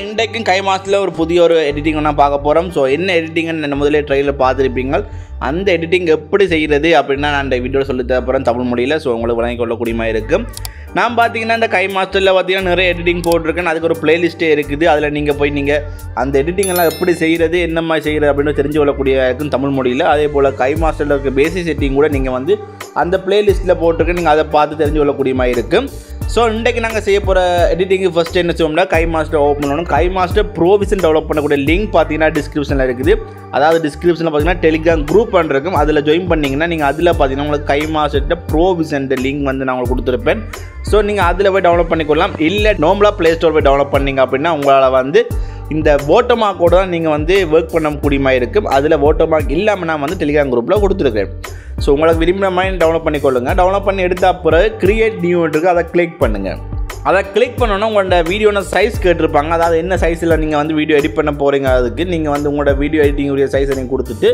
இன்றைக்கு கைமாஸ்டர்ல ஒரு புதிய ஒரு எடிட்டிங் நான் பார்க்க போகிறோம். ஸோ என்ன எடிட்டிங்னு முதலே ட்ரையில் பார்த்துருப்பீங்க. அந்த எடிட்டிங் எப்படி செய்கிறது அப்படின்னா நான் இந்த வீடியோவில் சொல்லி தரப்போகிறேன் தமிழ் மொழியில். ஸோ உங்களுக்கு வழங்கிக்கொள்ளக்கூடியமா இருக்கும். நான் பார்த்தீங்கன்னா இந்த கைமாஸ்டரில் பார்த்தீங்கன்னா நிறைய எடிட்டிங் போட்டிருக்கேன். அதுக்கு ஒரு பிளேலிஸ்ட்டே இருக்குது. அதில் நீங்கள் போய் நீங்கள் அந்த எடிட்டிங்கெல்லாம் எப்படி செய்கிறது என்ன மாதிரி செய்கிறது அப்படின்னு தெரிஞ்சு கொள்ளக்கூடியதாக இருக்கும் தமிழ் மொழியில். அதே போல் கைமாஸ்டரில் இருக்க பேசிக் செட்டிங் கூட நீங்கள் வந்து அந்த பிளேலிஸ்ட்டில் போட்டிருக்கேன். நீங்கள் அதை பார்த்து தெரிஞ்சு கொள்ளக்கூடியமா இருக்கும். ஸோ இன்றைக்கு நாங்கள் செய்ய போகிற எடிட்டிங்கு ஃபஸ்ட்டு என்ன செய்வோம்னா கைமாஸ்டர் ஓப்பன் பண்ணணும். கைமாஸ்டர் ப்ரோ விஷன் டெவலப் பண்ணக்கூடிய லிங்க் பார்த்தீங்கன்னா டிஸ்கிரிப்ஷனில் இருக்குது. அதாவது டிஸ்கிரிப்ஷனில் பார்த்தீங்கன்னா டெலிகிராம் குரூப் இருக்கும். அதில் ஜாயின் பண்ணிங்கன்னா நீங்கள் அதில் பார்த்தீங்கன்னா உங்களுக்கு கைமாஸ்டர் ப்ரோ விஷன் லிங்க் வந்து நான் உங்களுக்கு கொடுத்துருப்பேன். ஸோ நீங்கள் அதில் போய் டவுன்லோட் பண்ணிக்கொள்ளலாம். இல்லை நார்மலாக ப்ளே ஸ்டோர் போய் டவுன்லோட் பண்ணிங்க அப்படின்னா உங்களால் வந்து இந்த ஓட்டமாக கூட தான் நீங்கள் வந்து ஒர்க் பண்ண முடியுமா இருக்கும். அதில் ஓட்டமாக இல்லாமல் நான் வந்து டெலிகிராம் குரூப்பில் கொடுத்துருக்கேன். ஸோ உங்களுக்கு விரும்பின மாதிரி டவுன்லோட் பண்ணிக்கொள்ளுங்கள். டவுன்லோட் பண்ணி எடுத்த அப்புறம் கிரியேட் நியூ இருக்குது, அதை கிளிக் பண்ணுங்கள். அதை கிளிக் பண்ணோன்னா உங்களோட வீடியோன சைஸ் கேட்டிருப்பாங்க. அதாவது என்ன சைஸில் நீங்கள் வந்து வீடியோ எடிட் பண்ண போகிறீங்க. அதுக்கு நீங்கள் வந்து உங்களோட வீடியோ எடிட்டிங் உரிய சைஸை நீங்கள் கொடுத்துட்டு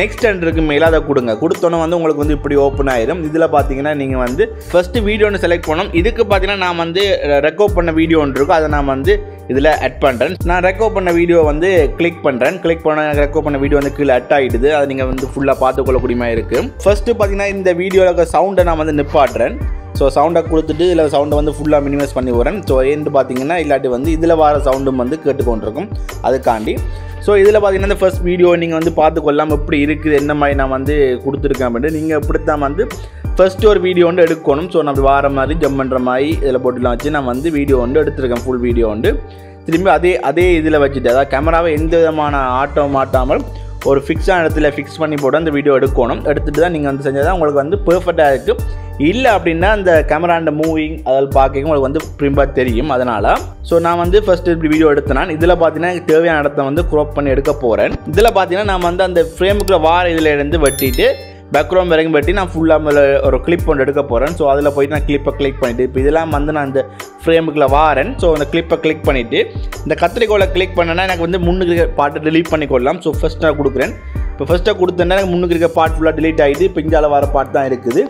நெக்ஸ்ட் ஹண்ட்ருக்கு மேலே அதை கொடுங்க. கொடுத்தோன்னே வந்து உங்களுக்கு வந்து இப்படி ஓப்பன் ஆயிடும். இதில் பார்த்தீங்கன்னா நீங்கள் வந்து ஃபஸ்ட்டு வீடியோன்னு செலக்ட் பண்ணணும். இதுக்கு பார்த்தீங்கன்னா நான் வந்து ரெக்கார்ட் பண்ண வீடியோன்னு இருக்கும். அதை நான் வந்து இதில் ஆட் பண்ணுறேன். நான் ரெக்கார்ட் பண்ண வீடியோ வந்து கிளிக் பண்ணுறேன். கிளிக் பண்ண ரெக்கார்ட் பண்ண வீடியோ வந்து கீழே அட் ஆகிடுது. அதை நீங்கள் வந்து ஃபுல்லாக பார்த்துக்கொள்ளக்கூடியமா இருக்குது. ஃபஸ்ட்டு பார்த்தீங்கன்னா இந்த வீடியோவில் சவுண்டை நான் வந்து நிப்பாட்டுறேன். ஸோ சவுண்டை கொடுத்துட்டு இதில் சவுண்டை வந்து ஃபுல்லாக மினிமைஸ் பண்ணி வரேன். ஸோ ஏன்னு பார்த்தீங்கன்னா இல்லாட்டி வந்து இதில் வர சவுண்டும் வந்து கேட்டுக்கொண்டிருக்கும். அதுக்காண்டி ஸோ இதில் பார்த்தீங்கன்னா இந்த ஃபஸ்ட் வீடியோ நீங்கள் வந்து பார்த்துக்கொள்ளாமல் எப்படி இருக்குது என்ன மாதிரி நான் வந்து கொடுத்துருக்கேன் அப்படின்ட்டு நீங்கள் எப்படித்தான் வந்து ஃபஸ்ட்டு ஒரு வீடியோ வந்து எடுக்கணும். ஸோ நம்ம வார மாதிரி ஜம் பண்ணுற மாதிரி இதில் போட்டுலாம் வச்சு நான் வந்து வீடியோ வந்து எடுத்துருக்கேன். ஃபுல் வீடியோ வந்து திரும்பி அதே இதில் வச்சுட்டு அதாவது கேமராவை எந்த விதமான ஆட்டம் மாட்டாமல் ஒரு ஃபிக்ஸான இடத்துல ஃபிக்ஸ் பண்ணி போட்டு அந்த வீடியோ எடுக்கணும். எடுத்துகிட்டு தான் நீங்கள் வந்து செஞ்சால் தான் உங்களுக்கு வந்து பெர்ஃபெக்டாக இருக்குது. இல்லை அப்படின்னா அந்த கேமராண்ட மூவிங் அதில் பார்க்க உங்களுக்கு வந்து பிரிம்பாக தெரியும். அதனால் ஸோ நான் வந்து ஃபஸ்ட்டு இப்படி வீடியோ எடுத்தேன். இதில் பார்த்தீங்கன்னா எனக்கு தேவையான இடத்த வந்து க்ரோப் பண்ணி எடுக்க போகிறேன். இதில் பார்த்தீங்கன்னா நான் வந்து அந்த ஃப்ரேமுக்குள்ள வார இதில் இருந்து வெட்டிட்டு பேக்ரவுண்ட் வரைக்கும் வெட்டி நான் ஃபுல்லாக மேலே ஒரு கிளிப் ஒன்று எடுக்க போகிறேன். ஸோ அதில் போய்ட்டு நான் கிளிப்பை கிளிக் பண்ணிவிட்டு இப்போ இதெல்லாம் வந்து நான் இந்த ஃப்ரேமுக்குள்ள வாரேன். ஸோ அந்த கிளிப்பை கிளிக் பண்ணிவிட்டு இந்த கத்திரிக்கோளை கிளிக் பண்ணேன்னா எனக்கு வந்து முன்னுக்கு பாட்டு டெலீட் பண்ணிக்கொள்ளலாம். ஸோ ஃபஸ்ட் நான் கொடுக்குறேன். இப்போ ஃபஸ்ட்டாக கொடுத்தேன்னா எனக்கு முன்னுக்கு இருக்க பாட்டு ஃபுல்லாக டெலீட் ஆகிட்டு இப்போ இங்கே வர பாட்டு தான் இருக்குது.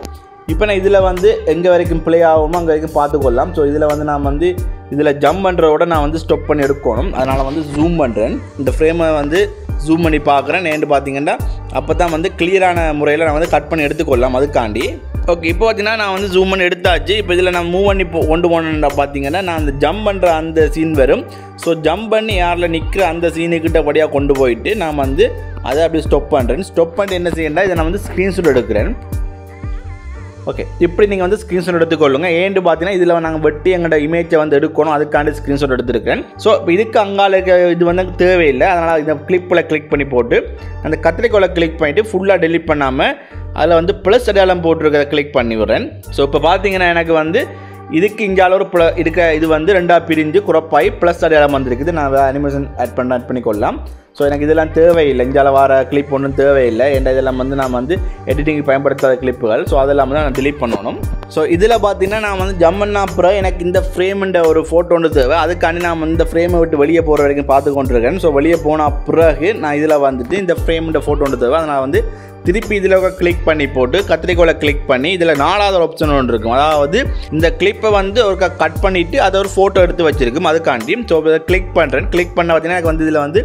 இப்போ நான் இதில் வந்து எங்கே வரைக்கும் ப்ளே ஆகுமோ அங்கே வரைக்கும் பார்த்துக்கொள்ளலாம். ஸோ இதில் வந்து நான் வந்து இதில் ஜம்ப் பண்ணுறதோட நான் வந்து ஸ்டாப் பண்ணி எடுக்கணும். அதனால் வந்து ஜூம் பண்ணுறேன். இந்த ஃப்ரேமை வந்து ஜூம் பண்ணி பார்க்குறேன். நேண்டு பார்த்தீங்கன்னா அப்போ தான் வந்து கிளியரான முறையில் நான் வந்து கட் பண்ணி எடுத்துக்கொள்ளலாம். அதுக்காண்டி ஓகே இப்போ பார்த்தீங்கன்னா நான் வந்து ஜூம் பண்ணி எடுத்தாச்சு. இப்போ இதில் நான் மூவ் பண்ணி கொண்டு போனேன்னா பார்த்தீங்கன்னா நான் அந்த ஜம்ப் பண்ணுற அந்த சீன் வரும். ஸோ ஜம்ப் பண்ணி யாரில் நிற்கிற அந்த சீனுக்கிட்டபடியாக கொண்டு போயிட்டு நான் வந்து அதை அப்படியே ஸ்டாப் பண்ணுறேன். ஸ்டாப் பண்ணிட்டு என்ன செய்யணும்னா இதை நான் வந்து ஸ்க்ரீன்ஷாட் எடுக்கிறேன். ஓகே இப்படி நீங்கள் வந்து ஸ்க்ரீன்ஷாட் எடுத்துக்கொள்ளுங்க. ஏன்னு பார்த்தீங்கன்னா இதில் நாங்கள் வெட்டி எங்களோட இமேஜை வந்து எடுக்கணும். அதுக்காண்டி ஸ்க்ரீன்ஷாட் எடுத்துருக்கேன். ஸோ இப்போ இதுக்கு அங்கால இது வந்து தேவையில்லை. அதனால் இந்த கிளிப்பில் கிளிக் பண்ணி போட்டு அந்த கத்திரிக்கோளை கிளிக் பண்ணிவிட்டு ஃபுல்லாக டெலிட் பண்ணாமல் அதில் வந்து ப்ளஸ் அடையாளம் போட்டிருக்கிறத கிளிக் பண்ணி விடுறேன். ஸோ இப்போ பார்த்தீங்கன்னா எனக்கு வந்து இதுக்கு இங்கால ஒரு இருக்க இது வந்து ரெண்டாக பிரிஞ்சு குறப்பாகி ப்ளஸ் அடையாளம் வந்துருக்குது. நான் அனிமேஷன் ஆட் பண்ணிக்கொள்ளலாம். ஸோ எனக்கு இதெல்லாம் தேவையில்லை. இங்கால வர கிளிப் ஒன்றும் தேவையில்லை. ஏன்னா இதெல்லாம் வந்து நான் வந்து எடிட்டிங்கு பயன்படுத்தாத கிளிப்புகள். ஸோ அதெல்லாம் வந்து நான் டெலீட் பண்ணணும். ஸோ இதில் பார்த்தீங்கன்னா நான் வந்து ஜம்மன்னா அப்புறம் எனக்கு இந்த ஃப்ரேமுன்ற ஒரு ஃபோட்டோ ஒன்று தேவை. அதுக்காண்டி நான் இந்த ஃப்ரேமை விட்டு வெளியே போகிற வரைக்கும் பார்த்து கொண்டிருக்கேன். ஸோ வெளியே போன பிறகு நான் இதில் வந்துட்டு இந்த ஃப்ரேமுன்ற ஃபோட்டோ ஒன்று தேவை. அதனால் வந்து திருப்பி இதில் கிளிக் பண்ணி போட்டு கத்திரிக்கோளை கிளிக் பண்ணி இதில் நாலாவது ஒரு ஆப்ஷன் ஒன்று இருக்கும். அதாவது இந்த கிளிப்பை வந்து ஒரு கட் பண்ணிவிட்டு அதை ஒரு ஃபோட்டோ எடுத்து வச்சுருக்கும். அதுக்காண்டி ஸோ இதை கிளிக் பண்ணுறேன். கிளிக் பண்ண பார்த்தீங்கன்னா எனக்கு வந்து இதில் வந்து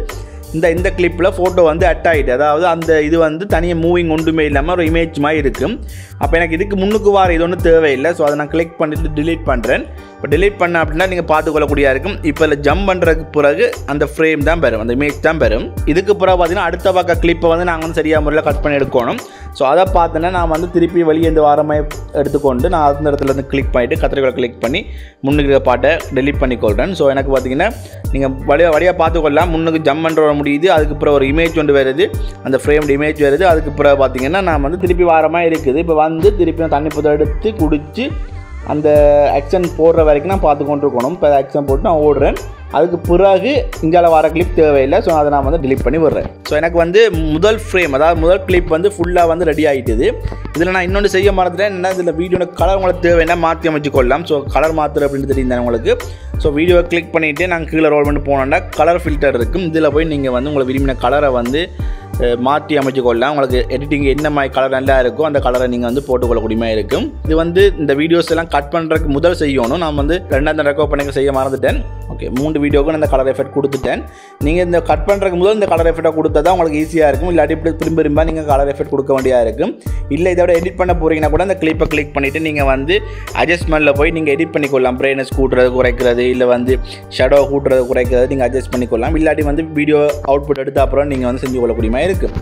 இந்த கிளிப்பில் ஃபோட்டோ வந்து அட் ஆகிட்டு அதாவது அந்த இது வந்து தனியாக மூவிங் ஒன்றுமே இல்லாமல் ஒரு இமேஜ் மாதிரி இருக்கும். அப்போ எனக்கு இதுக்கு முன்னுக்கு வார இது ஒன்றும் தேவையில்லை. ஸோ அதை நான் கிளிக் பண்ணிவிட்டு டிலீட் பண்ணுறேன். இப்போ டிலீட் பண்ண அப்படின்னா நீங்கள் பார்த்துக்கொள்ளக்கூடியா இருக்கும். இப்போ இதில் ஜம்ப் பண்ணுறதுக்கு பிறகு அந்த ஃப்ரேம் தான் பெறும், அந்த இமேஜ் தான் பெறும். இதுக்கு பிறகு பார்த்தீங்கன்னா அடுத்த பக்கம் கிளிப்பை வந்து நாங்கள் வந்து சரியாக முறையில் கட் பண்ணி எடுக்கணும். ஸோ அதை பார்த்தோன்னா நான் வந்து திருப்பி வெளியே இந்த வாரமாக எடுத்துக்கொண்டு நான் அந்த இடத்துல வந்து கிளிக் பண்ணிவிட்டு கத்திரிக்கோளை கிளிக் பண்ணி முன்னுக்கு பாட்டை டெலீட் பண்ணிக்கொள்கிறேன். ஸோ எனக்கு பார்த்தீங்கன்னா நீங்கள் வழியாக பார்த்துக்கொள்ளலாம். முன்னுக்கு ஜம்ப் பண்ணுற முடியுது. அதுக்கப்புறம் ஒரு இமேஜ் ஒன்று வருது, அந்த ஃப்ரேம் இமேஜ் வருது. அதுக்கப்புறம் பார்த்தீங்கன்னா நான் வந்து திருப்பி வாரமாக இருக்குது. இப்போ வந்து திருப்பி நான் தண்ணி புத்த எடுத்து குடித்து அந்த ஆக்ஷன் போடுற வரைக்கும் நான் பார்த்து கொண்டு இருக்கணும். இப்போ ஆக்ஷன் போட்டு நான் ஓடுறேன். அதுக்கு பிறகு இங்கால வர கிளிப் தேவையில்லை. ஸோ அதை நான் வந்து டெலீட் பண்ணி விடுறேன். ஸோ எனக்கு வந்து முதல் ஃப்ரேம் அதாவது முதல் கிளிப் வந்து ஃபுல்லாக வந்து ரெடி ஆகிட்டுது. இதில் நான் இன்னொன்று செய்ய மாறதுட்டேன். என்னென்னா இதில் வீடியோட கலர் உங்களுக்கு தேவைன்னா மாற்றி அமைச்சிக்கொள்ளலாம். ஸோ கலர் மாற்று அப்படின்னு தெரியுது உங்களுக்கு. ஸோ வீடியோவை கிளிக் பண்ணிவிட்டு நாங்கள் கீழே ரோல் பண்ணி போனோம்னா கலர் ஃபில்டர் இருக்கும். இதில் போய் நீங்கள் வந்து உங்களுக்கு விரும்பின கலரை வந்து மாற்றி அமைச்சு கொள்ளலாம். உங்களுக்கு எடிட்டிங் என்ன மாதிரி கலர் நல்லா இருக்கோ அந்த கலரை நீங்கள் வந்து போட்டுக்கொள்ளக்கூடியமாக இருக்கும். இது வந்து இந்த வீடியோஸ் எல்லாம் கட் பண்ணுறதுக்கு முதல் செய்யணும். நான் வந்து ரெண்டாவது ரெக்கார்ட் பண்ணிக்க செய்ய மறந்துட்டேன். ஓகே, 3 வீடியோக்கும் நான் இந்த கலர் எஃபெக்ட் கொடுத்துட்டேன். நீங்கள் இந்த கட் பண்ணுறதுக்கு முதல் இந்த கலர் எஃபெக்டாக கொடுத்தா தான் உங்களுக்கு ஈஸியாக இருக்கும். இல்லாட்டி இப்படி திரும்ப திரும்ப நீங்கள் கலர் எஃபெக்ட் கொடுக்க வேண்டியதாக இருக்கும். இல்லை இதோட எடிட் பண்ண போகிறீங்கன்னா கூட அந்த கிளிப்பை கிளிக் பண்ணிவிட்டு நீங்கள் வந்து அட்ஜஸ்ட்மெண்ட்டில் போய் நீங்கள் எடிட் பண்ணிக்கொள்ளலாம். பிரைட்னஸ் கூட்டுறது குறைக்கிறது, இல்லை வந்து ஷேடோ கூட்டுறது குறைக்கிறது நீங்கள் அட்ஜஸ்ட் பண்ணிக்கொள்ளலாம். இல்லாட்டி வந்து வீடியோ அவுட்புட் எடுத்த அப்புறம் நீங்கள் வந்து செஞ்சு கொள்ளக்கூடியமாக இருக்குது.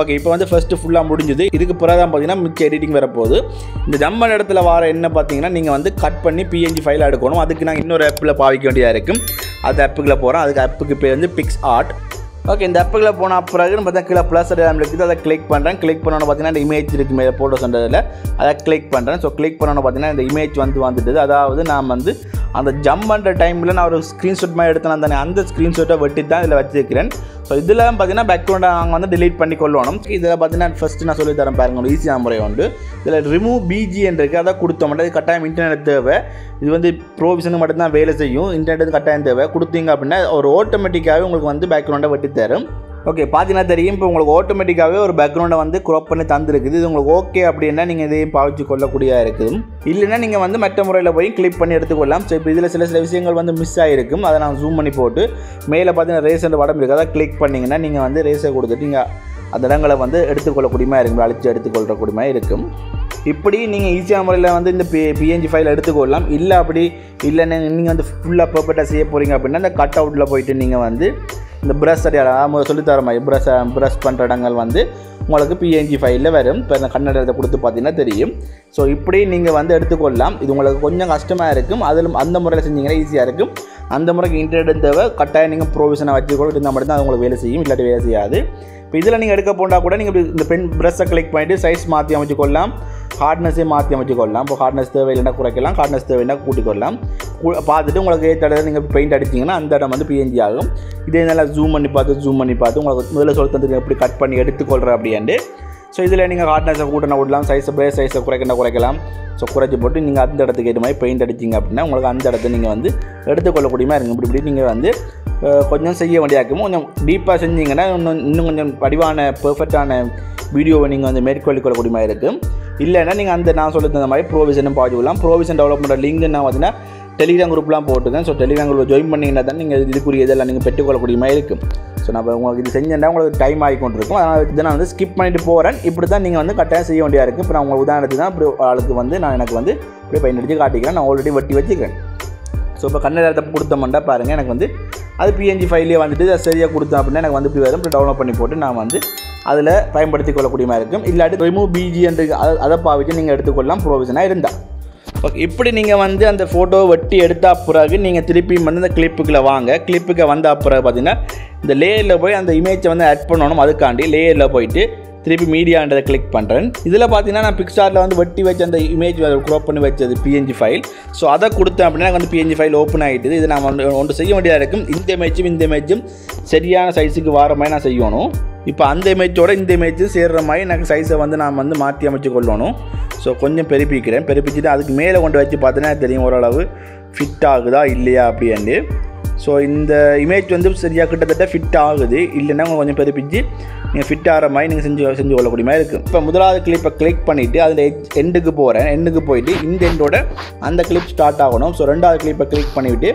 ஓகே, இப்போ வந்து ஃபஸ்ட்டு ஃபுல்லாக முடிஞ்சுது. இதுக்கு பிறகு தான் பார்த்தீங்கன்னா மிச்ச எடிட்டிங் வரப்போகுது. இந்த ஜம்பன் இடத்துல வர என்ன பார்த்தீங்கன்னா நீங்கள் வந்து கட் பண்ணி பிஎன்ஜி ஃபைல் எடுக்கணும். அதுக்கு நாங்கள் இன்னொரு ஆப்பில் பாவிக்க வேண்டியதாக இருக்கும். அது ஆப்புக்குள்ளே போகிறோம். அதுக்கு ஆப்புக்கு பேர் வந்து PicsArt. ஓகே, இந்த ஆப்புக்குள்ளே போன பிறகு பார்த்தா கீழே ப்ளஸ் எல்லாம் இருக்குது. அதை கிளிக் பண்ணுறேன். கிளிக் பண்ணோன்னு பார்த்தீங்கன்னா இந்த இமேஜ் இருக்குது மேலே போட்டோஸ்ன்றதில். அதை கிளிக் பண்ணுறேன். ஸோ கிளிக் பண்ணோன்னு பார்த்தீங்கன்னா இந்த இமேஜ் வந்துட்டுது. அதாவது நான் வந்து அந்த ஜம்ப் பண்ணுற டைமில் நான் ஒரு ஸ்க்ரீன்ஷாட் மாதிரி எடுத்தேன் தானே, அந்த ஸ்க்ரீன்ஷாட்டை வெட்டி தான் இதில் வச்சுருக்கிறேன். ஸோ இதில் பார்த்தீங்கன்னா பேக்ரவுண்டை நாங்கள் வந்து டிலீட் பண்ணி கொள்ளணும். இதில் பார்த்தீங்கன்னா ஃபஸ்ட்டு நான் சொல்லி தரேன் பாருங்க, ஒரு ஈஸியான முறை உண்டு. இதில் ரிமூவ் பிஜி இருக்குது, அதை கொடுத்தோம். அது கட்டாயம் இன்டர்நெட் தேவை. இது வந்து ப்ரோ விஷனுக்கு மட்டும்தான் வேலை செய்யும். இன்டர்நெட் கட்டாயம் தேவை. கொடுத்தீங்க அப்படின்னா ஒரு ஆட்டோமேட்டிக்காகவே உங்களுக்கு வந்து பேக்ரவுண்டை வெட்டி தரும். ஓகே, பார்த்தீங்கன்னா தெரியும். இப்போ உங்களுக்கு ஆட்டோமேட்டிக்காகவே ஒரு பேக்ரவுண்டை வந்து க்ராப் பண்ணி தந்துருக்குது. இது உங்களுக்கு ஓகே அப்படின்னா நீங்கள் இதையும் பாவிச்சு கொள்ளக்கூடியதாக இருக்குது. இல்லைன்னா நீங்கள் வந்து மற்ற முறையில் போய் கிளிக் பண்ணி எடுத்துக்கொள்ளலாம். ஸோ இப்போ இதில் சில சில விஷயங்கள் வந்து மிஸ் ஆகிருக்கும். அதை நான் ஜூம் பண்ணி போட்டு மேலே பார்த்தீங்கன்னா ரேசன் படம் இருக்குது. அதை கிளிக் பண்ணிங்கன்னா நீங்கள் வந்து ரேஸை கொடுத்துட்டு நீங்கள் அந்த இடங்களை வந்து எடுத்துக்கொள்ளக்கூடியமாக இருக்கும். அழிச்சு எடுத்துக்கொள்ளக்கூடியமாக இருக்கும். இப்படி நீங்கள் ஈஸியான முறையில் வந்து இந்த பிஎன்ஜி ஃபைல் எடுத்துக்கொள்ளலாம். இல்லை அப்படி இல்லைன்னு நீங்கள் வந்து ஃபுல்லாக பர்ஃபெக்டாக செய்ய போகிறீங்க அப்படின்னா அந்த கட் அவுட்டில் போயிட்டு நீங்கள் வந்து இந்த ப்ரஷ் அடையாளம் சொல்லித்தர மாதிரி ப்ரஷ் பண்ணுற இடங்கள் வந்து உங்களுக்கு பிஎன்ஜி ஃபைலில் வரும். இப்போ இந்த கண்ணடத்தை கொடுத்து பார்த்தீங்கன்னா தெரியும். ஸோ இப்படி நீங்கள் வந்து எடுத்துக்கொள்ளலாம். இது உங்களுக்கு கொஞ்சம் கஷ்டமாக இருக்கும். அதில் அந்த முறையில் செஞ்சிங்கன்னா ஈஸியாக இருக்கும். அந்த முறைக்கு இன்டர்நெட் தேவை. கட்டாயம் நீங்கள் ப்ரொவிஷனை வச்சுக்கொள்ள இருந்தால் மட்டும்தான் அது உங்களுக்கு வேலை செய்யும். இல்லாட்டி வேலை செய்யாது. இப்போ இதில் நீங்கள் எடுக்க போனால் கூட நீங்கள் இந்த பென் ப்ரஷ்ஷை கிளிக் பண்ணிவிட்டு சைஸ் மாற்றி அமைச்சுக்கொள்ளலாம். ஹார்ட்னஸே மாற்றி அமைச்சுக்கொள்ளலாம். இப்போ ஹார்ட்னஸ் தேவையில்லைன்னா குறைக்கலாம், ஹார்ட்னஸ் தேவைன்னா கூட்டிக்கொள்ளலாம். பார்த்துட்டு உங்களுக்கு ஏற்ற நீங்கள் பெயிண்ட் அடிச்சிங்கன்னா அந்த இடம் வந்து பிஎன்ஜி ஆகும். இதே நல்லா ஜூம் பண்ணி பார்த்து உங்களுக்கு முதல்ல சொல்லித்தந்துட்டு எப்படி கட் பண்ணி எடுத்துக்கொள்கிற அப்படின்ட்டு. ஸோ இதில் நீங்கள் ஹார்ட்னஸை கூட்டலாம், சைஸை குறைக்கலாம். ஸோ குறைச்சி போட்டு நீங்கள் அந்த இடத்துக்கு ஏற்ற மாதிரி பெயிண்ட் அடிச்சிங்க அப்படின்னா உங்களுக்கு அந்த இடத்த நீங்கள் வந்து எடுத்துக்கொள்ளக்கூடியமாக இருக்கும். இப்படி நீங்கள் வந்து கொஞ்சம் செய்ய வேண்டியாக்கும். கொஞ்சம் டீப்பாக செஞ்சிங்கன்னா இன்னும் கொஞ்சம் வடிவான பெர்ஃபெக்டான வீடியோவை நீங்கள் வந்து மேற்கொள்ளக்கூடியமாக இருக்கும். இல்லைன்னா நீங்கள் அந்த நான் சொல்லியிருந்த மாதிரி ப்ரோவிஷனும் பாதிக்கலாம். ப்ரோவிஷன் டெவலப் பண்ணுற லிங்க் நான் பார்த்தீங்கன்னா டெலிகிராம் குரூப்லாம் போட்டுருக்கேன். ஸோ டெலிகிராம் குரூப்பில் ஜாயின் பண்ணிங்கன்னா தான் நீங்கள் இதுக்குரிய இதெல்லாம் நீங்கள் பெற்றுக்கொள்ளக்கூடியமாக இருக்கும். ஸோ நான் உங்களுக்கு இது செஞ்சேன்னா உங்களுக்கு டைம் ஆகிக்கொண்டிருக்கும். அதனால் இதை நான் வந்து ஸ்கிப் பண்ணிட்டு போகிறேன். இப்படி தான் நீங்கள் வந்து கட்டாயம் செய்ய வேண்டியாக இருக்குது. இப்போ நான் உங்களுக்கு உதாரணத்துக்கு தான் இப்படி ஆளுக்கு வந்து நான் எனக்கு வந்து இப்படி பயன்படுத்தி காட்டிக்கிறேன். நான் ஆல்ரெடி வெட்டி வச்சுக்கிறேன். ஸோ இப்போ கண்ணதாரத்தை கொடுத்தோம்னா பாருங்கள், எனக்கு வந்து அது பிஎன்ஜி ஃபைலே வந்துட்டு அதை சரியாக கொடுத்தேன் அப்படின்னா எனக்கு வந்து இப்படி வரும். இப்படி டவுன்லோட் பண்ணி போட்டு நான் வந்து அதில் பயன்படுத்தி கொள்ளக்கூடியமாக இருக்கும். இல்லாட்டி ரிமூவ் பிஜி என்று அதை பாவிச்சு நீங்கள் எடுத்துக்கொள்ளலாம் ப்ரொவிஷனாக இருந்தால். ஓகே, இப்படி நீங்கள் வந்து அந்த ஃபோட்டோவை வெட்டி எடுத்தா பிறகு நீங்கள் திருப்பியும் வந்து அந்த கிளிப்புக்குள்ளே வாங்க. கிளிப்புக்கு வந்த பிறகு பார்த்தீங்கன்னா இந்த லேயரில் போய் அந்த இமேஜை வந்து ஆட் பண்ணணும். அதுக்காண்டி லேயரில் போயிட்டு திருப்பி மீடியான்றதை கிளிக் பண்ணுறேன். இதில் பார்த்தீங்கன்னா நான் பிக்சாரில் வந்து வெட்டி வச்சு அந்த இமேஜ் க்ராப் பண்ணி வச்சது பிஎன்ஜி ஃபைல். ஸோ அதை கொடுத்தேன் அப்படின்னா எனக்கு வந்து பிஎன்ஜி ஃபைல் ஓப்பன் ஆகிட்டுது. இது நான் ஒன்று செய்ய வேண்டியதாக இருக்கும். இந்த இமேஜும் சரியான சைஸுக்கு வர மாதிரி நான் செய்யணும். இப்போ அந்த இமேஜோட இந்த இமேஜ் சேர்கிற மாதிரி எனக்கு சைஸை வந்து நான் வந்து மாற்றி அமைச்சு கொள்ளணும். ஸோ கொஞ்சம் பெருப்பிச்சுட்டு அதுக்கு மேலே கொண்டு வச்சு பார்த்தீங்கன்னா தெரியும் ஓரளவு ஃபிட் ஆகுதா இல்லையா அப்படின்ட்டு. ஸோ இந்த இமேஜ் வந்து சரியாக கிட்டத்தட்ட ஃபிட் ஆகுது. இல்லைன்னா உங்களுக்கு கொஞ்சம் பெருப்பிச்சு நீங்கள் ஃபிட் ஆகிற மாதிரி நீங்கள் செஞ்சு கொள்ளக்கூடிய மாதிரி இருக்குது. இப்போ முதலாவது கிளிப்பை கிளிக் பண்ணிவிட்டு அதில் எண்டுக்கு போகிறேன். எண்டுக்கு போயிட்டு இந்த எண்டோட அந்த கிளிப் ஸ்டார்ட் ஆகணும். ஸோ ரெண்டாவது கிளிப்பை கிளிக் பண்ணிவிட்டு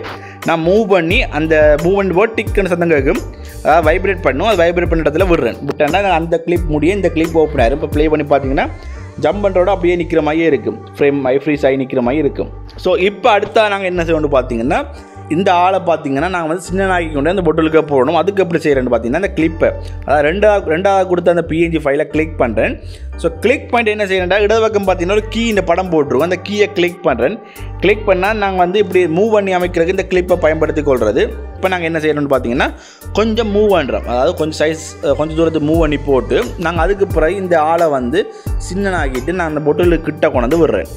நான் மூவ் பண்ணி அந்த மூவ்மெண்ட் போர்ட் டிக்குன்னு சத்தம் கேட்கும். அதாவது வைப்ரேட் பண்ணும். அது வைப்ரேட் பண்ணுற இடத்துல விடுறேன். விட்டேன்னா அந்த கிளிப் முடியும். இந்த கிளிப் ஓப்பன் ஆகிடும். இப்போ ப்ளே பண்ணி பார்த்தீங்கன்னா ஜம்ப் பண்ணுறோட அப்படியே நிற்கிற மாதிரியே இருக்கும். ஃப்ரேம் ஃப்ரீஸ் ஆகி நிற்கிற மாதிரி இருக்கும். ஸோ இப்போ அடுத்தா நாங்கள் என்ன செய்யணும் பார்த்தீங்கன்னா இந்த ஆளை பார்த்தீங்கன்னா நாங்கள் வந்து சின்னனாக்கி கொண்டு அந்த பொட்டலுக்கு போகணும். அதுக்கு எப்படி செய்கிறேன்னு பார்த்தீங்கன்னா அந்த கிளிப்பை அதாவது ரெண்டாவது கொடுத்த அந்த பிஎன்ஜி ஃபைலை கிளிக் பண்ணுறேன். ஸோ கிளிக் பண்ணிட்டு என்ன செய்யறேன்டா இடதுபக்கம் பார்த்தீங்கன்னா ஒரு கீ இந்த படம் போட்டிருக்கோம். அந்த கீயை கிளிக் பண்ணுறேன். கிளிக் பண்ணால் நாங்கள் வந்து இப்படி மூவ் பண்ணி அமைக்கிறதுக்கு இந்த கிளிப்பை பயன்படுத்தி கொள்வது. இப்போ நாங்கள் என்ன செய்யணும்னு பார்த்தீங்கன்னா கொஞ்சம் மூவ் பண்ணுறோம். அதாவது கொஞ்சம் சைஸ் கொஞ்சம் தூரத்துக்கு மூவ் பண்ணி போட்டு நாங்கள் அதுக்கு பிறகு இந்த ஆளை வந்து சின்னனாக்கிட்டு நான் அந்த பொட்டலுக்கு கிட்ட கொண்டாந்து விடுறேன்.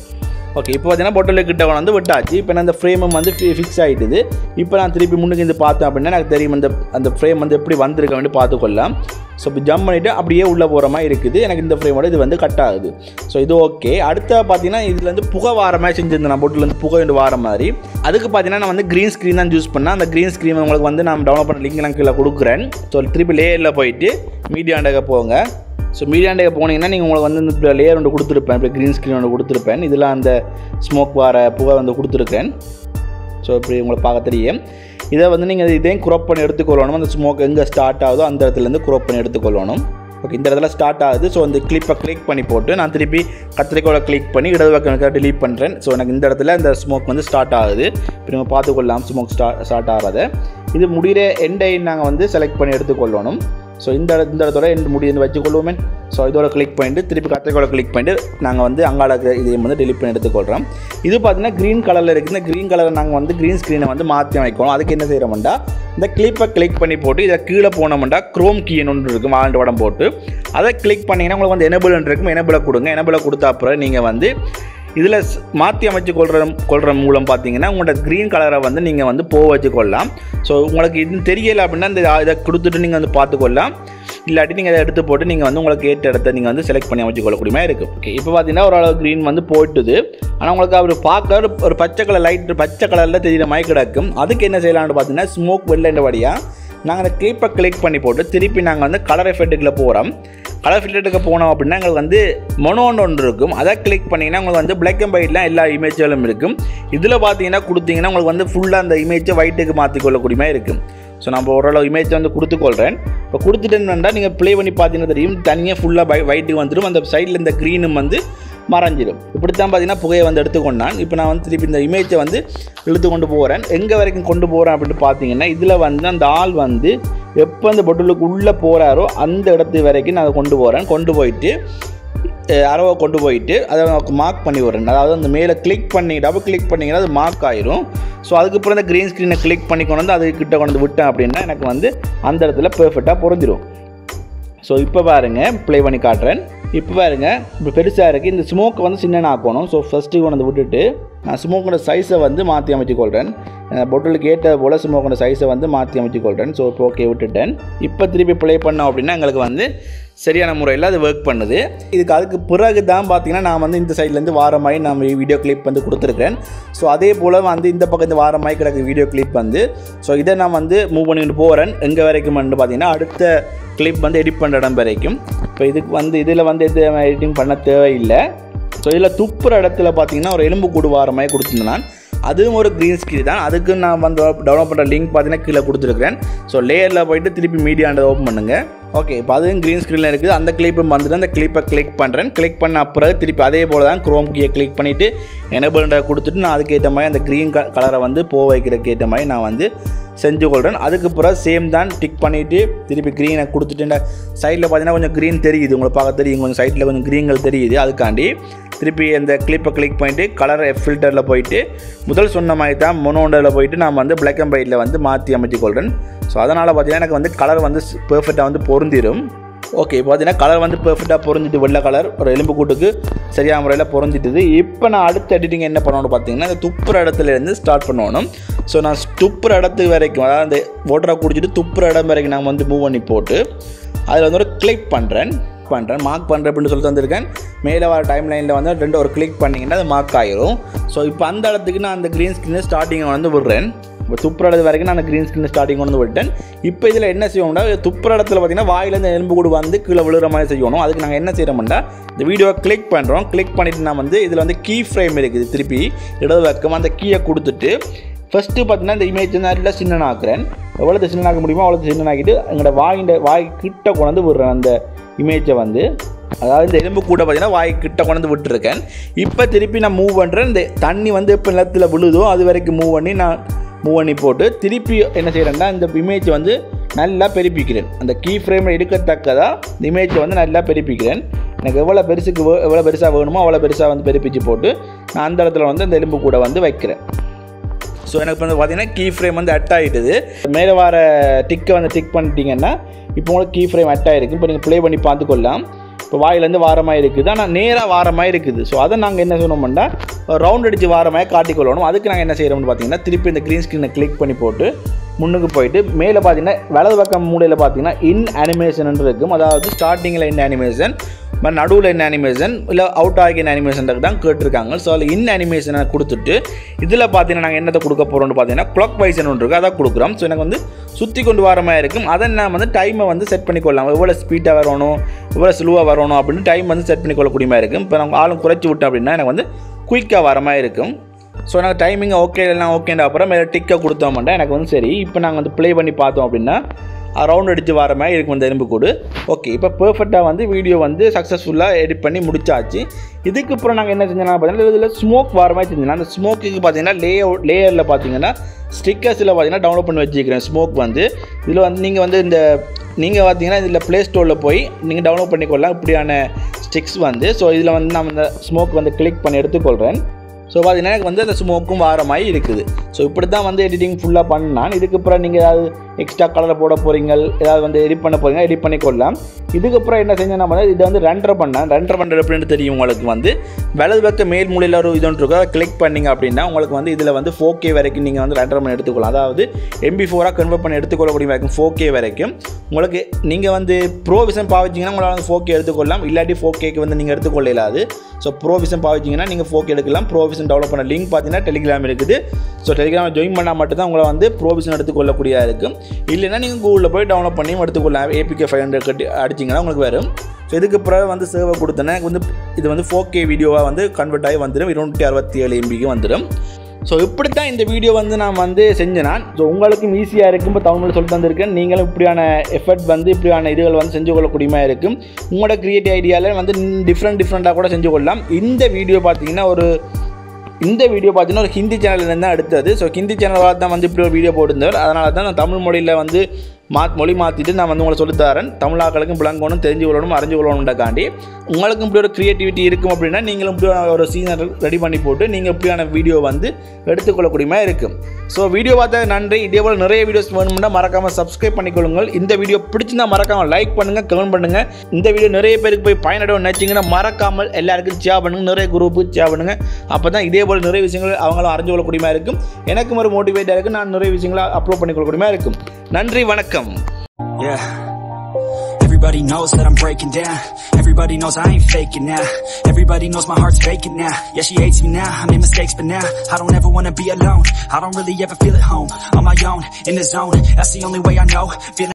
Okay, இப்போ பார்த்தீங்கன்னா பொட்டல் கிட்ட வந்து விட்டாச்சு. இப்போ நான் அந்த ஃப்ரேம் வந்து ஃபிக்ஸ் ஆகிட்டுது. இப்போ நான் திருப்பி முன்னுக்கு இந்த பார்த்தேன் அப்படின்னா எனக்கு தெரியும் அந்த அந்த ஃப்ரேம் வந்து எப்படி வந்திருக்க வேண்டி பார்த்துக்கொள்ளலாம். ஸோ இப்போ ஜம்ப் பண்ணிவிட்டு அப்படியே உள்ளே போகிற மாதிரி இருக்குது. எனக்கு இந்த ஃப்ரேமோட இது வந்து கட் ஆகுது. ஸோ இது ஓகே. அடுத்த பார்த்தீங்கன்னா இதில் வந்து புகை வார மாதிரி செஞ்சுருந்தேன் நான், பொட்டிலேருந்து புகை வந்து வார மாதிரி. அதுக்கு பார்த்தீங்கன்னா நான் வந்து க்ரீன் ஸ்க்ரீன் தான் யூஸ் பண்ணேன். அந்த க்ரீன் ஸ்க்ரீன் உங்களுக்கு வந்து நான் டவுன்லோட் பண்ண லிங்க் நான் கீழே கொடுக்குறேன். ஸோ திருப்பி லேயரில் போயிட்டு மீடியாண்டக போங்க. ஸோ மீடியாண்டக போனீங்கன்னா நீங்கள் உங்களுக்கு வந்து இந்த லேயர் ஒன்று கொடுத்துருப்பேன், இப்படி க்ரீன் ஸ்க்ரீன் ஒன்று கொடுத்துருப்பேன். இதெல்லாம் அந்த ஸ்மோக் வார புகை வந்து கொடுத்துருக்கேன். ஸோ இப்படி உங்களுக்கு பார்க்க தெரியும். இதை வந்து நீங்கள் இதையும் க்ரோப் பண்ணி எடுத்துக்கொள்ளணும். அந்த ஸ்மோக் எங்கே ஸ்டார்ட் ஆகுதோ அந்த இடத்துலேருந்து க்ரோப் பண்ணி எடுத்துக்கொள்ளணும். ஓகே, இந்த இடத்துல ஸ்டார்ட் ஆகுது. ஸோ அந்த கிளிப்பை கிளிக் பண்ணி போட்டு நான் திருப்பி கத்திரிக்கோளை கிளிக் பண்ணி இடது பக்கம் டிலீட் பண்ணுறேன். ஸோ எனக்கு இந்த இடத்துல இந்த ஸ்மோக் வந்து ஸ்டார்ட் ஆகுது. இப்போ நம்ம பார்த்துக்கொள்ளலாம் ஸ்மோக் ஸ்டார்ட் ஆகிறத. இது முடிகிற எண்டை நாங்கள் வந்து செலக்ட் பண்ணி எடுத்துக்கொள்ளணும். ஸோ இந்த இடத்தோட எண்டு முடிந்து வச்சுக்கொள்வோமே. ஸோ இதோட கிளிக் பண்ணிட்டு திருப்பி கத்திரிக்கோளை கிளிக் பண்ணிட்டு நாங்கள் வந்து அங்காள இதையும் வந்து டெலிட் பண்ணி எடுத்துக்கொள்கிறோம். இது பார்த்தீங்கன்னா க்ரீன் கலரில் இருக்குது. இந்த க்ரீன் கலரை நாங்கள் வந்து க்ரீன் ஸ்க்ரீனை வந்து மாற்றி அமைக்கணும். அதுக்கு என்ன செய்கிறோம்டா, இந்த கிளிப்பை கிளிக் பண்ணி போட்டு இதை கீழே போனோம்டா க்ரோம் கீ ஒன்று இருக்கும் வாழ்ந்து வடம் போட்டு அதை கிளிக் பண்ணிங்கன்னா உங்களுக்கு வந்து எனபிள்னு இருக்கும். எனபிளை கொடுங்க. எனபிளை கொடுத்தா அப்புறம் நீங்கள் வந்து இதில் மாற்றி அமைச்சு கொள்கிற மூலம் பார்த்தீங்கன்னா உங்களோட க்ரீன் கலரை வந்து நீங்கள் வந்து போக வச்சுக்கொள்ளலாம். ஸோ உங்களுக்கு இது தெரியலை அப்படின்னா இந்த இதை கொடுத்துட்டு நீங்கள் வந்து பார்த்துக்கொள்ளலாம். இல்லாட்டி நீங்கள் அதை எடுத்து போட்டு நீங்கள் வந்து உங்களுக்கு ஏற்ற இடத்த நீங்கள் வந்து செலக்ட் பண்ணி அமைச்சு கொள்ளக்கூடியமே இருக்குது. ஓகே, இப்போ பார்த்தீங்கன்னா ஓரளவு க்ரீன் வந்து போட்டுது. ஆனால் உங்களுக்கு அவர் பார்க்க ஒரு பச்சை கலர் லைட் பச்சை கலரில் தெரிகிற மாதிரி கிடக்கும். அதுக்கு என்ன செய்யலாம்னு பார்த்தீங்கன்னா ஸ்மோக் வெள்ளை வழியாக நாங்கள் அந்த கிளிப்பை கிளிக் பண்ணி போட்டு திருப்பி நாங்கள் வந்து கலர் எஃபெக்ட்டுக்குள்ளே போகிறோம். கலர் ஃபில்டருக்கு போனோம் அப்படின்னா எங்களுக்கு வந்து மொனோன்னு ஒன்று இருக்கும். அதை கிளிக் பண்ணிங்கன்னா உங்களுக்கு வந்து பிளாக் அண்ட் ஒயிட்லாம் எல்லா இமேஜ்களும் இருக்கும். இதில் பார்த்தீங்கன்னா கொடுத்தீங்கன்னா உங்களுக்கு வந்து ஃபுல்லாக அந்த இமேஜை ஒயிட்டுக்கு மாற்றிக்கொள்ளக்கூடிய மாதிரி இருக்கும். ஸோ நம்ம ஓரளவு இமேஜை வந்து கொடுத்துக்கொள்கிறேன். இப்போ கொடுத்துட்டேன்னா நீங்கள் ப்ளே பண்ணி பார்த்தீங்கன்னா தெரியும் தனியாக ஃபுல்லாக ஒயிட்டுக்கு வந்துடும். அந்த சைடில் இந்த க்ரீனும் வந்து மறைஞ்சிடும். இப்படித்தான் பார்த்தீங்கன்னா புகையை வந்து எடுத்துக்கொண்டான். இப்போ நான் வந்து திருப்பி இந்த இமேஜை வந்து இழுத்து கொண்டு போகிறேன். எங்கே வரைக்கும் கொண்டு போகிறேன் அப்படின்ட்டு பார்த்தீங்கன்னா இதில் வந்து அந்த ஆள் வந்து எப்போ அந்த பொட்டலுக்கு உள்ளே போகிறாரோ அந்த இடத்து வரைக்கும் நான் அதை கொண்டு போகிறேன். கொண்டு போயிட்டு அரவை கொண்டு போயிட்டு அதை மார்க் பண்ணி விடுறேன். அதாவது அந்த மேலே கிளிக் பண்ணி டபுள் கிளிக் பண்ணிங்கன்னா அது மார்க் ஆயிரும். ஸோ அதுக்கப்புறம் இந்த க்ரீன் ஸ்க்ரீனை கிளிக் பண்ணி கொண்டு வந்து அதுக்கிட்ட கொண்டு வந்து விட்டேன் அப்படின்னா எனக்கு வந்து அந்த இடத்துல பெர்ஃபெக்டாக பொருந்திடும். ஸோ இப்போ பாருங்கள், ப்ளே பண்ணி காட்டுறேன். இப்போ பாருங்கள், இப்போ பெருசாக இருக்குது. இந்த ஸ்மோக்கை வந்து சின்னன்னு ஆக்கணும். ஸோ ஃபஸ்ட்டு கொண்டு வந்து விட்டுட்டு நான் ஸ்மோக்கோட சைஸை வந்து மாற்றி அமைச்சிக்கொள்கிறேன். பொட்டலுக்கு ஏற்ற போல் ஸ்மோக்கோட சைஸை வந்து மாற்றி அமைச்சிக்கொள்கிறேன். ஸோ இப்போ ஓகே விட்டுட்டேன். இப்போ திருப்பி ப்ளே பண்ணோம் அப்படின்னா எங்களுக்கு வந்து சரியான முறையில் அது ஒர்க் பண்ணுது. அதுக்கு பிறகு தான் பார்த்தீங்கன்னா நான் வந்து இந்த சைட்லேருந்து வார மாதிரி நான் வீடியோ கிளிப் வந்து கொடுத்துருக்கேன். ஸோ அதே போல் வந்து இந்த பக்கத்து வார மாதிரி கிடக்கு வீடியோ கிளிப் வந்து. ஸோ இதை நான் வந்து மூவ் பண்ணிட்டு போகிறேன். எங்கே வரைக்கும் வந்து பார்த்தீங்கன்னா அடுத்த கிளிப் வந்து எடிட் பண்ணுற இடம் வரைக்கும். இப்போ இதுக்கு வந்து இதில் வந்து எது எடிட்டிங் பண்ண தேவையில்லை. ஸோ இதில் துப்புற இடத்துல பார்த்தீங்கன்னா ஒரு எலும்பு கூடு வார மாதிரி கொடுத்துருந்தேன் நான். அதுவும் ஒரு க்ரீன் ஸ்க்ரீன் தான். அதுக்கு நான் வந்து டவுன்லோட் பண்ணுற லிங்க் பார்த்தீங்கன்னா கீழே கொடுத்துருக்கிறேன். ஸோ லேயரில் போய்ட்டு திருப்பி மீடியாண்டை ஓப்பன் பண்ணுங்கள். ஓகே, இப்போ அதுவும் க்ரீன் ஸ்க்ரீனில் இருக்குது. அந்த கிளிப்பை வந்துட்டு அந்த கிளிப்பை கிளிக் பண்ணுறேன். கிளிக் பண்ண அப்புறம் திருப்பி அதே போல் தான் க்ரோம் கீயை கிளிக் பண்ணிவிட்டு எனபிள்ன்ற கொடுத்துட்டு நான் அதுக்கேற்ற மாதிரி அந்த க்ரீன் கலரை வந்து போக வைக்கிறக்கேற்ற மாதிரி நான் வந்து செஞ்சு கொள்கிறேன். அதுக்கப்புறம் சேம் தான் டிக் பண்ணிவிட்டு திருப்பி க்ரீனை கொடுத்துட்டு சைடில் பார்த்தீங்கன்னா கொஞ்சம் க்ரீன் தெரியுது. உங்களை பார்க்க தெரியும், கொஞ்சம் சைட்டில் கொஞ்சம் க்ரீன்கள் தெரியுது. அதுக்காண்டி திருப்பி அந்த கிளிப்பை கிளிக் பண்ணிவிட்டு கலர் ஃபில்டரில் போயிட்டு முதல் சொன்ன மாதிரி தான் மொனோண்டரில் போயிட்டு நான் வந்து பிளாக் அண்ட் ஒயிட்டில் வந்து மாற்றி அமைச்சிக்கொள்கிறேன். ஸோ அதனால் பார்த்தீங்கன்னா எனக்கு வந்து கலர் வந்து பெர்ஃபெக்டாக வந்து பொருந்திடும். ஓகே, இப்போ பார்த்தீங்கன்னா கலர் வந்து பெர்ஃபெக்டாக பொருந்திட்டு வெள்ளை கலர் ஒரு எலும்பு கூட்டுக்கு சரியான முறையில் பொருந்திட்டுது. இப்போ நான் அடுத்த எடிட்டிங் என்ன பண்ணணும் பார்த்தீங்கன்னா இந்த துப்புற இடத்துலேருந்து ஸ்டார்ட் பண்ணணும். ஸோ நான் துப்புற இடத்துக்கு வரைக்கும் அதாவது அந்த ஓட்டரை குடிச்சிட்டு துப்புற இடம் வரைக்கும் நான் வந்து மூவ் பண்ணி போட்டு அதில் வந்து ஒரு கிளிக் பண்ணுறேன் மார்க் பண்ணுறேன் அப்படின்னு சொல்லிட்டு வந்திருக்கேன். மேலே வர டைம் லைனில் வந்து ரெண்டு ஒரு கிளிக் பண்ணிங்கன்னா அது மார்க் ஆகிரும். ஸோ இப்போ அந்த இடத்துக்கு நான் அந்த க்ரீன் ஸ்க்ரீனை ஸ்டார்டிங்கை வந்து விடுறேன். இப்போ துப்புற இடத்து வரைக்கும் நான் க்ரீன் ஸ்க்ரீன் ஸ்டார்டிங் கொண்டு விட்டேன். இப்போ இதில் என்ன செய்வோம்னா துப்புற இடத்துல பார்த்தீங்கன்னா வாயிலேருந்து எலும்பு கூட வந்து கீழே விழுகிற மாதிரி செய்யணும். அதுக்கு நாங்கள் என்ன செய்கிறோம்னா இந்த வீடியோவை கிளிக் பண்ணுறோம். கிளிக் பண்ணிவிட்டு நான் வந்து இதில் வந்து கீ ஃப்ரேம் இருக்குது. திருப்பி இடது பக்கமாக அந்த கீயை கொடுத்துட்டு ஃபஸ்ட்டு பார்த்தீங்கன்னா இந்த இமேஜ் நல்லா சின்ன ஆக்குறேன். எவ்வளோ சின்ன ஆக்க முடியுமோ அவ்வளோ சின்ன ஆக்கிட்டு எங்களோட வாய் கிட்ட கொண்டாந்து விடுறேன் அந்த இமேஜை வந்து. அதாவது இந்த எலும்பு கூட பார்த்தீங்கன்னா வாய்க்கிட்ட கொண்டு விட்டுருக்கேன். இப்போ திருப்பி நான் மூவ் பண்ணுறேன். இந்த தண்ணி வந்து இப்போ நிலத்தில் விழுதோ அது வரைக்கும் மூவ் பண்ணி போட்டு திருப்பி என்ன செய்கிறேன்னா இந்த இமேஜ் வந்து நல்லா பெருப்பிக்கிறேன். அந்த கீ ஃப்ரேமில் எடுக்கத்தக்கதாக இந்த இமேஜை வந்து நல்லா பெருப்பிக்கிறேன். எனக்கு எவ்வளோ பெருசாக வேணுமோ அவ்வளோ பெருசாக வந்து பெருப்பிச்சு போட்டு நான் அந்த இடத்துல வந்து அந்த எலும்பு கூட வந்து வைக்கிறேன். ஸோ எனக்கு வந்து பார்த்தீங்கன்னா கீ ஃப்ரேம் வந்து அட் ஆகிட்டுது. மேலே வர டிக்கை வந்து டிக் பண்ணிட்டீங்கன்னா இப்போ உங்களுக்கு கீ ஃப்ரேம் அட் ஆகிருக்கு. இப்போ நீங்கள் ப்ளே பண்ணி பார்த்துக்கொள்ளலாம். இப்போ வாயிலேருந்து வார மாதிரி இருக்குது, ஆனால் நேராக வார மாதிரி இருக்குது. ஸோ அதை நாங்கள் என்ன சொன்னோம்னா ரவுண்ட் அடித்து வார மாதிரி காட்டிக்கொள்ளணும். அதுக்கு நாங்கள் என்ன செய்கிறோம்னு பார்த்தீங்கன்னா திருப்பி இந்த க்ரீன் ஸ்க்ரீனை கிளிக் பண்ணி போட்டு முன்னுக்கு போயிட்டு மேலே பார்த்தீங்கன்னா வலது பக்கம் மூலையில் பார்த்தீங்கன்னா இன் அனிமேஷன் இருக்கும். அதாவது ஸ்டார்டிங்கில் இன் அனிமேஷன், நடுவில் என்ன அனிமேஷன் இல்லை அவுட் ஆகிய அனிமேஷன் தான் கேட்டிருக்காங்க. ஸோ அதில் இன் அனிமேஷனை கொடுத்துட்டு இதில் பார்த்தீங்கன்னா நாங்கள் என்னத்தை கொடுக்க போகிறோம்னு பார்த்தீங்கன்னா கிளாக் வைஸ் ஒன்று இருக்குது, அதான் கொடுக்குறோம். ஸோ எனக்கு வந்து சுற்றி கொண்டு வர மாதிரி இருக்கும். அதை நான் வந்து டைமை வந்து செட் பண்ணிக்கொள்ளலாம், எவ்வளோ ஸ்பீடாக வரணும் எவ்வளோ ஸ்லோவாக வரணும் அப்படின்னு டைம் வந்து செட் பண்ணிக்கொள்ளக்கூடிய மாதிரி இருக்கும். இப்போ நாங்கள் ஆளும் குறைச்சி விட்டோம் அப்படின்னா எனக்கு வந்து குயிக்காக வர மாதிரி இருக்கும். ஸோ நாங்கள் டைமிங்கை ஓகே இல்லைனா ஓகேன்ற அப்புறம் மேலே டிக்கை கொடுத்தோம்னா எனக்கு வந்து சரி. இப்போ நாங்கள் வந்து ப்ளே பண்ணி பார்த்தோம் அப்படின்னா ரவுண்ட் அடித்து வர மாதிரி இருக்கும் இந்த எறும்பு கூடு. ஓகே, இப்போ பெர்ஃபெக்டாக வந்து வீடியோ வந்து சக்ஸஸ்ஃபுல்லாக எடிட் பண்ணி முடிச்சாச்சு. இதுக்கு அப்புறம் நாங்கள் என்ன செஞ்சோம்னா பார்த்தீங்கன்னா இதில் ஸ்மோக் வர மாதிரி செஞ்சோம்னா அந்த ஸ்மோக்குக்கு பார்த்தீங்கன்னா லேயரில் பார்த்தீங்கன்னா ஸ்டிக்கர்ஸில் பார்த்தீங்கன்னா டவுன்லோட் பண்ணி வச்சுக்கிறேன் ஸ்மோக் வந்து. இதில் வந்து நீங்கள் வந்து இந்த நீங்கள் பார்த்தீங்கன்னா இதில் ப்ளே ஸ்டோரில் போய் நீங்கள் டவுன்லோட் பண்ணிக்கொள்ளலாம் இப்படியான ஸ்டிக்ஸ் வந்து. ஸோ இதில் வந்து நான் இந்த ஸ்மோக் வந்து கிளிக் பண்ணி எடுத்துக்கொள்கிறேன். ஸோ பார்த்தீங்கன்னா எனக்கு வந்து அந்த ஸ்மோக்கும் வார மாதிரி இருக்குது. ஸோ இப்படி தான் வந்து எடிட்டிங் ஃபுல்லாக பண்ணான். இதுக்கப்புறம் நீங்கள் ஏதாவது எக்ஸ்ட்ரா கலர் போட போகிறீங்க, ஏதாவது வந்து எடிட் பண்ண போகிறீங்க, எடிட் பண்ணிக்கொள்ளலாம். இதுக்கப்புறம் என்ன செஞ்சேன்னா பார்த்தா இதை வந்து ரெண்டர் பண்ணேன் எப்படின்னு தெரியும் உங்களுக்கு. வந்து வலது பக்கம் மேல் மூலையில் ஒரு இதுன்னு இருக்கும், அதை கிளிக் பண்ணிங்க அப்படின்னா உங்களுக்கு வந்து இதில் வந்து 4K வரைக்கும் நீங்கள் வந்து ரெண்டர் பண்ணி எடுத்துக்கலாம். அதாவது MP4 கன்வெர்ட் பண்ணி எடுத்துக்கொள்ளக்கூடிய வரைக்கும் 4K வரைக்கும் உங்களுக்கு. நீங்கள் வந்து ப்ரோ விஷன் பாவிச்சிங்கன்னா உங்களால் வந்து 4K எடுத்துக்கொள்ளலாம், இல்லாட்டி 4Kக்கு வந்து நீங்கள் எடுத்துக்கொள்ள இல்லாது. ஸோ ப்ரோ விஷன் பாவிச்சிங்கன்னா நீங்கள் 4K எடுக்கலாம். ப்ரோ விஷன் டெவலப் பண்ண லிங்க் பார்த்தீங்கன்னா டெலிகிராம் இருக்குது. ஸோ டெலிகிராமில் ஜாயின் பண்ணால் மட்டும்தான் உங்களை வந்து ப்ரோ விஷன் எடுத்துக்கொள்ளக்கூடியதாக இருக்கும். இல்லைன்னா நீங்கள் கூகுளில் போய் டவுன்லோட் பண்ணியும் எடுத்துக்கொள்ளலாம். APK 500 கட்டி அடிச்சிங்கன்னா உங்களுக்கு வரும். ஸோ இதுக்கு பிறகு வந்து சேவர் கொடுத்தோன்னா எனக்கு வந்து இது வந்து 4K வீடியோவாக வந்து கன்வெர்ட் ஆகி வந்துடும், 267 MBக்கு வந்துடும். ஸோ இப்படி தான் இந்த வீடியோ வந்து நான் வந்து செஞ்சேன்னா. ஸோ உங்களுக்கும் ஈஸியாக இருக்கும், இப்போ தமிழில் சொல்லி தந்திருக்கேன். நீங்களும் இப்படியான எஃபர்ட் வந்து இப்படியான இதுகள் வந்து செஞ்சு கொள்ளக்கூடியமாக இருக்கும். உங்களோட கிரியேட்டிவ் ஐடியாவில் வந்து டிஃப்ரெண்ட்டாக கூட செஞ்சு கொள்ளலாம். இந்த வீடியோ பார்த்தீங்கன்னா ஒரு ஹிந்தி சேனல்லேருந்து தான் எடுத்தது. ஸோ ஹிந்தி சேனலால் தான் வந்து இப்படி ஒரு வீடியோ போட்டிருந்தவர். அதனால தான் நான் தமிழ் மொழியில் வந்து மொழி மாற்றிட்டு நான் வந்து உங்களை சொல்லித்தரேன். தமிழ் ஆக்களுக்கும் விளங்கணும், தெரிஞ்சு கொள்ளணும், அறிஞ்சு கொள்ளணுன்றக்காண்டி. உங்களுக்கும் இப்படி ஒரு க்ரியேட்டிவிட்டி இருக்கும் அப்படின்னா நீங்களும் இப்படி ஒரு சீனர் ரெடி பண்ணி போட்டு நீங்கள் இப்படியான வீடியோ வந்து எடுத்துக்கொள்ளக்கூடியமாக இருக்கும். ஸோ வீடியோ பார்த்தா நன்றி. இதே போல் நிறைய வீடியோஸ் வேணும்னா மறக்காமல் சப்ஸ்கிரைப் பண்ணிக்கொள்ளுங்கள். இந்த வீடியோ பிடிச்சிருந்தா மறக்காமல் லைக் பண்ணுங்கள், கமெண்ட் பண்ணுங்கள். இந்த வீடியோ நிறைய பேருக்கு போய் பயனடைவு நினச்சிங்கன்னா மறக்காமல் எல்லாருக்கும் ஷேர் பண்ணுங்கள், நிறைய குரூப்புக்கு ஷேர் பண்ணுங்கள். அப்போ தான் இதே போல் நிறைய விஷயங்கள் அவங்களும் அறிஞ்சு கொள்ளக்கூடியமாக இருக்கும். எனக்கும் ஒரு மோட்டிவேட்டாக இருக்குது, நான் நிறைய விஷயங்களை அப்லோட் பண்ணிக்கொள்ளக்கூடியமாக இருக்கும். நன்றி, வணக்கம். Yeah, everybody knows that I'm breaking down. Everybody knows I ain't faking now. Everybody knows my heart's vacant now. Yeah, she hates me now, I made mistakes but now I don't ever wanna be alone. I don't really ever feel at home. On my own, in the zone, that's the only way I know. Feeling